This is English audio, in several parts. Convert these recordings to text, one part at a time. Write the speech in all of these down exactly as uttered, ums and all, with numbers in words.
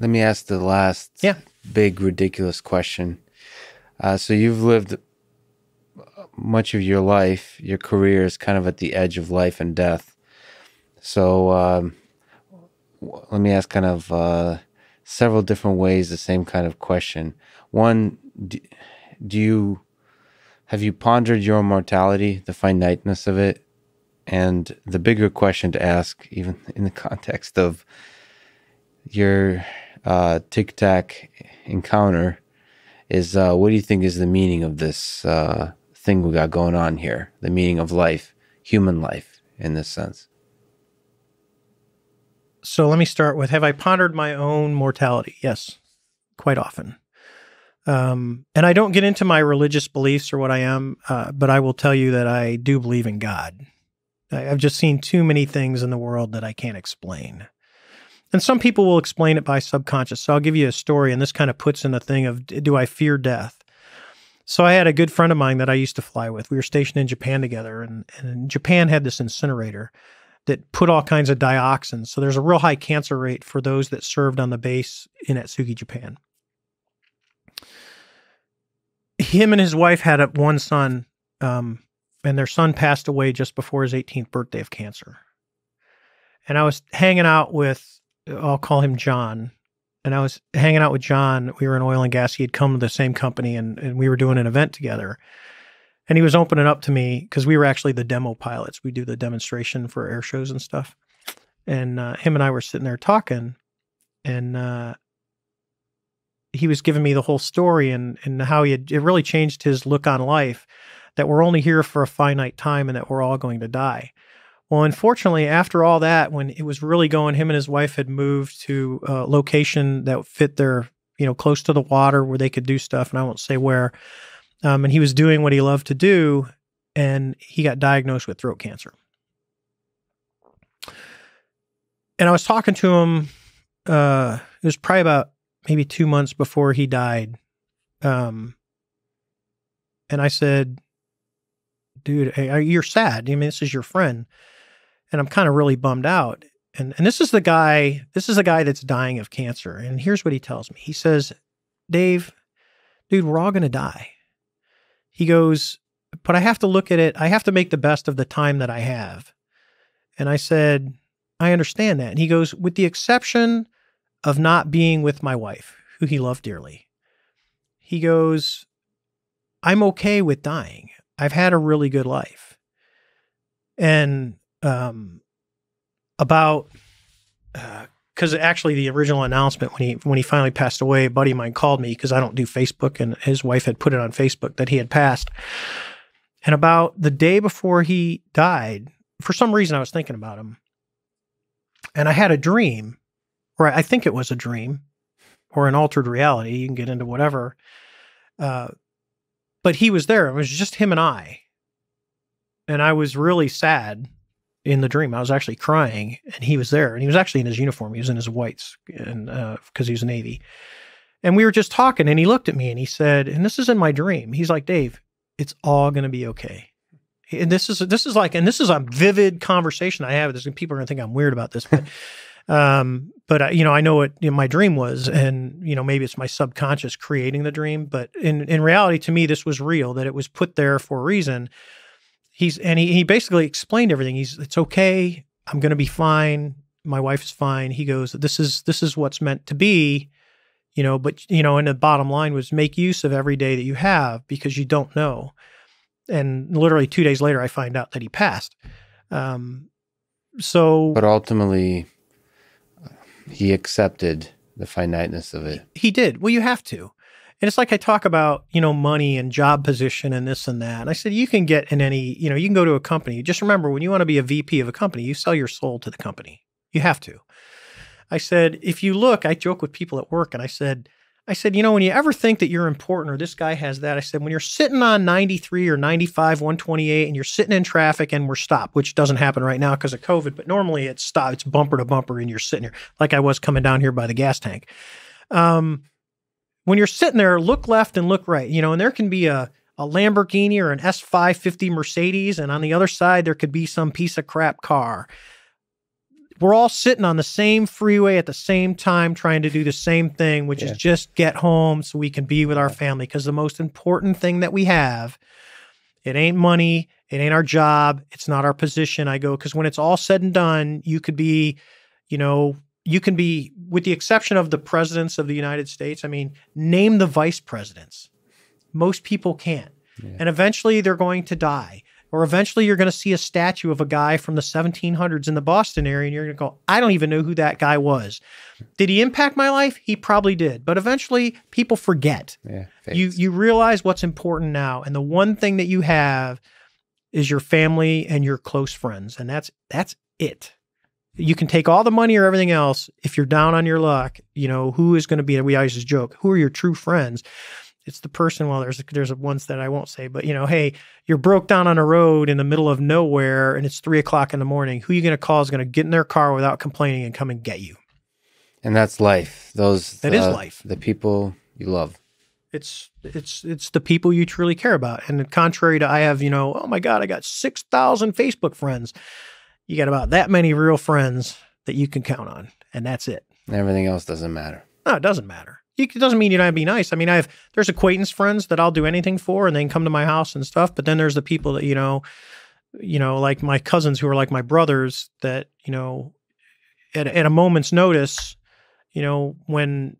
let me ask the last yeah. big ridiculous question. Uh, so you've lived much of your life, your career is kind of at the edge of life and death. So um, let me ask kind of uh, several different ways the same kind of question. One, do, do you, have you pondered your mortality, the finiteness of it? And the bigger question to ask, even in the context of your uh, tic-tac encounter, is uh, what do you think is the meaning of this uh, thing we got going on here? The meaning of life, human life in this sense. So let me start with, have I pondered my own mortality? Yes, quite often. Um, and I don't get into my religious beliefs or what I am, uh, but I will tell you that I do believe in God. I've just seen too many things in the world that I can't explain. And some people will explain it by subconscious. So I'll give you a story, and this kind of puts in the thing of, do I fear death? So I had a good friend of mine that I used to fly with. We were stationed in Japan together, and, and Japan had this incinerator that put all kinds of dioxins. So there's a real high cancer rate for those that served on the base in Atsugi, Japan. Him and his wife had one son, um, and their son passed away just before his eighteenth birthday of cancer. And I was hanging out with, I'll call him John, and I was hanging out with John. We were in oil and gas. He had come to the same company, and, and we were doing an event together. And he was opening up to me because we were actually the demo pilots. We do the demonstration for air shows and stuff. And uh, him and I were sitting there talking, and uh, he was giving me the whole story and, and how he had, it really changed his look on life, that we're only here for a finite time and that we're all going to die. Well, unfortunately, after all that, when it was really going, him and his wife had moved to a location that fit their, you know, close to the water where they could do stuff. And I won't say where. Um, and he was doing what he loved to do, and he got diagnosed with throat cancer. And I was talking to him, uh, it was probably about maybe two months before he died. Um, and I said, dude, hey, you're sad. I mean, this is your friend, and I'm kind of really bummed out. And, and this is the guy, this is the guy that's dying of cancer. And here's what he tells me. He says, Dave, dude, we're all going to die. He goes, but I have to look at it. I have to make the best of the time that I have. And I said, I understand that. And he goes, with the exception of not being with my wife, who he loved dearly. He goes, I'm okay with dying. I've had a really good life. And um, about, uh, because actually the original announcement when he when he finally passed away, a buddy of mine called me because I don't do Facebook, and his wife had put it on Facebook that he had passed. And about the day before he died, for some reason I was thinking about him, and I had a dream, or I think it was a dream, or an altered reality. You can get into whatever. Uh, but he was there. It was just him and I. And I was really sad in the dream. I was actually crying, and he was there. And he was actually in his uniform. He was in his whites, and uh, because he was Navy. And we were just talking, and he looked at me, and he said, and this is in my dream. He's like, Dave, it's all going to be okay. And this is, this is like, and this is a vivid conversation I have. There's, people are going to think I'm weird about this, but Um, but I, you know, I know what, you know, my dream was, and, you know, maybe it's my subconscious creating the dream, but in, in reality, to me, this was real, that it was put there for a reason. He's, and he, he basically explained everything. He's, it's okay. I'm going to be fine. My wife is fine. He goes, this is, this is what's meant to be, you know, but, you know, and the bottom line was, make use of every day that you have, because you don't know. And literally two days later, I find out that he passed. Um, so, but ultimately, he accepted the finiteness of it. He did. Well, you have to. And it's like I talk about, you know, money and job position and this and that. And I said, you can get in any, you know, you can go to a company. Just remember, when you want to be a V P of a company, you sell your soul to the company. You have to. I said, if you look, I joke with people at work. And I said, I said, you know, when you ever think that you're important, or this guy has that, I said, when you're sitting on ninety-three or ninety-five, one twenty-eight, and you're sitting in traffic and we're stopped, which doesn't happen right now because of COVID, but normally it's stop, it's bumper to bumper, and you're sitting here like I was coming down here by the gas tank. Um, when you're sitting there, look left and look right, you know, and there can be a, a Lamborghini or an S five fifty Mercedes, and on the other side, there could be some piece of crap car. we're all sitting on the same freeway at the same time trying to do the same thing, which yeah. is just get home so we can be with our family. Because the most important thing that we have, it ain't money, it ain't our job, it's not our position. I go, because when it's all said and done, you could be, you know, you can be, with the exception of the presidents of the United States, I mean, name the vice presidents. Most people can't. Yeah. And eventually they're going to die. Or eventually you're going to see a statue of a guy from the seventeen hundreds in the Boston area, and you're going to go, I don't even know who that guy was. Did he impact my life? He probably did. But eventually people forget. Yeah, you, you realize what's important now. And the one thing that you have is your family and your close friends. And that's, that's it. You can take all the money or everything else. If you're down on your luck, you know, who is going to be, we always joke, who are your true friends? It's the person, well, there's, there's ones that I won't say, but you know, hey, you're broke down on a road in the middle of nowhere and it's three o'clock in the morning. Who are you going to call is going to get in their car without complaining and come and get you? And that's life. Those, that uh, is life. The people you love. It's, it's, it's the people you truly care about. And contrary to, I have, you know, oh my God, I got six thousand Facebook friends. You got about that many real friends that you can count on. And that's it. And everything else doesn't matter. No, it doesn't matter. It doesn't mean you don't be nice. I mean, I have, there's acquaintance friends that I'll do anything for and they can come to my house and stuff. But then there's the people that, you know, you know, like my cousins who are like my brothers that, you know, at, at a moment's notice, you know, when,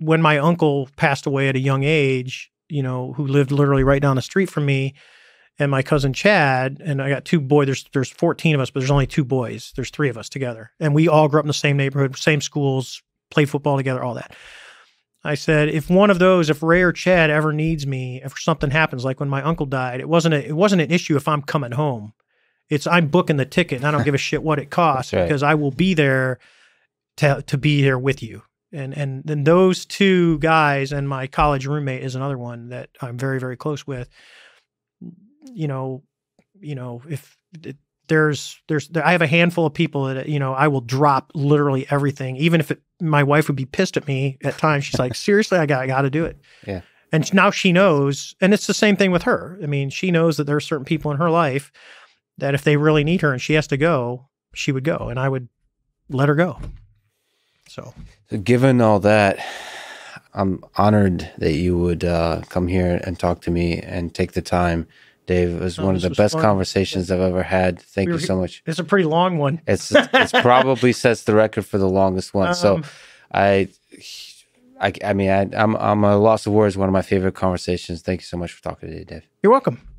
when my uncle passed away at a young age, you know, who lived literally right down the street from me, and my cousin Chad, and I got two boys, there's, there's fourteen of us, but there's only two boys. There's three of us together. And we all grew up in the same neighborhood, same schools, played football together, all that. I said, if one of those, if Ray or Chad ever needs me, if something happens, like when my uncle died, it wasn't a, it wasn't an issue if I'm coming home. It's I'm booking the ticket and I don't give a shit what it costs right. because I will be there to, to be there with you. And and then those two guys and my college roommate is another one that I'm very, very close with. You know, you know, if it, there's, there's, there, I have a handful of people that, you know, I will drop literally everything. Even if it, my wife would be pissed at me at times. She's like, seriously, I got, I got to do it. Yeah. And now she knows, and it's the same thing with her. I mean, she knows that there are certain people in her life that if they really need her and she has to go, she would go, and I would let her go. So, so given all that, I'm honored that you would uh, come here and talk to me and take the time. Dave, it was no, one of the best fun. conversations yeah. I've ever had. Thank we were, you so much. It's a pretty long one. It's it's probably sets the record for the longest one. Um, so, I, I, I mean, I, I'm I'm a loss of words. One of my favorite conversations. Thank you so much for talking today, Dave. You're welcome.